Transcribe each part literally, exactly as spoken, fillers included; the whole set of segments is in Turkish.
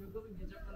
Çok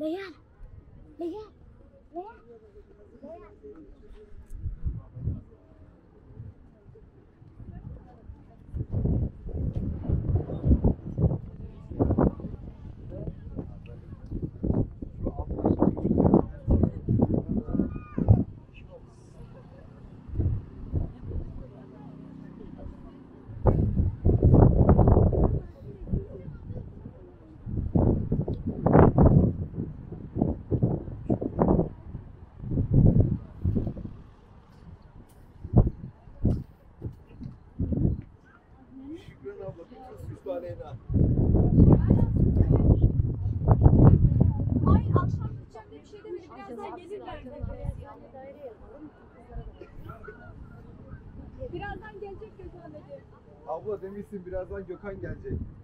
Leyla. Leyla. Leyla. Leyla. Ay akşam gideceğim diye bir şey demedik. Biraz daha gelirler. Birazdan gelecek Gökhan dedi. Abla demişsin birazdan Gökhan gelecek.